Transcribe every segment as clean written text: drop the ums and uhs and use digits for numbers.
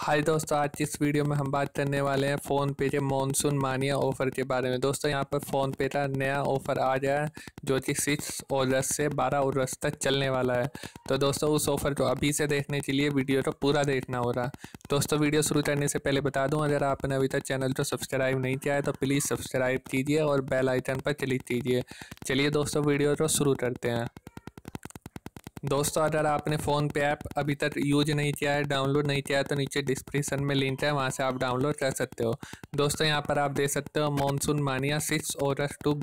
हाय दोस्तों, आज इस वीडियो में हम बात करने वाले हैं फ़ोनपे के मॉनसून मानिया ऑफ़र के बारे में। दोस्तों यहाँ पर फ़ोनपे का नया ऑफ़र आ गया है जो कि 6 अगस्त से 12 अगस्त तक चलने वाला है। तो दोस्तों उस ऑफ़र को अभी से देखने के लिए वीडियो को पूरा देखना होगा। दोस्तों वीडियो शुरू करने से पहले बता दूँ, अगर आपने अभी तक चैनल को सब्सक्राइब नहीं किया है तो प्लीज़ सब्सक्राइब कीजिए और बेल आइकन पर क्लिक कीजिए। चलिए दोस्तों वीडियो को शुरू करते हैं। दोस्तों अगर आपने फ़ोनपे ऐप अभी तक यूज नहीं किया है, डाउनलोड नहीं किया है तो नीचे डिस्क्रिप्शन में लिंक है, वहां से आप डाउनलोड कर सकते हो। दोस्तों यहां पर आप देख सकते हो मॉनसून मानिया 6 अगस्त टू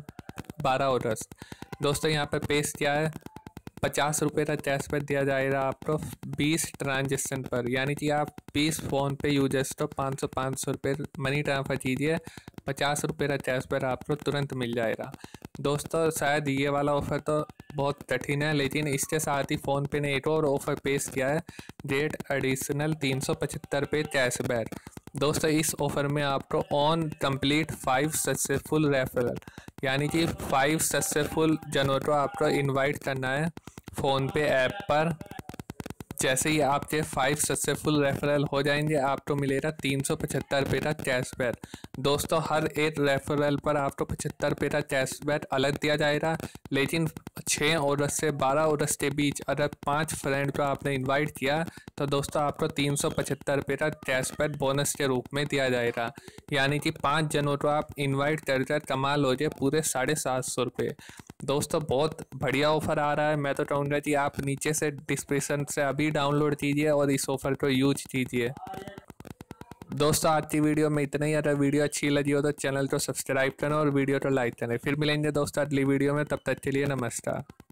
12 अगस्त। दोस्तों यहां पर पेश किया है 50 रुपये का कैशबैक दिया जाएगा आपको 20 ट्रांजेक्शन पर, यानी कि आप 20 फ़ोनपे यूजर्स को 500-500 रुपये मनी ट्रांसफ़र कीजिए, 50 रुपये का कैशबैक आपको तुरंत मिल जाएगा। दोस्तों शायद ये वाला ऑफ़र तो बहुत कठिन है, लेकिन इसके साथ ही फ़ोनपे ने एक और ऑफ़र पेश किया है, डेट एडिशनल 375 रुपये कैशबैक। दोस्तों इस ऑफ़र में आपको ऑन कंप्लीट 5 सक्सेसफुल रेफरल, यानी कि 5 सक्सेसफुल जनों को आपको इनवाइट करना है फ़ोनपे ऐप पर। जैसे ही आपके 5 सक्सेसफुल रेफरल हो जाएंगे आपको मिलेगा 375 रुपये का कैशबैक। दोस्तों हर एक रेफरल पर आपको 75 रुपये का कैशबैक अलग दिया जाएगा, लेकिन 6 अगस्त से 12 अगस्त के बीच अगर 5 फ्रेंड को आपने इनवाइट किया तो दोस्तों आपको 375 रुपये का कैशबैक बोनस के रूप में दिया जाएगा, यानी कि 5 जनों को आप इनवाइट करके कमा लोगे पूरे 750 रुपये। दोस्तों बहुत बढ़िया ऑफ़र आ रहा है, मैं तो कहूँगा कि आप नीचे से डिस्क्रिप्शन से अभी डाउनलोड कीजिए और इस ऑफ़र को यूज कीजिए। दोस्तों आज की वीडियो में इतना ही। अगर वीडियो अच्छी लगी हो तो चैनल को सब्सक्राइब करें और वीडियो को लाइक करें। फिर मिलेंगे दोस्तों अगली वीडियो में, तब तक के लिए नमस्कार।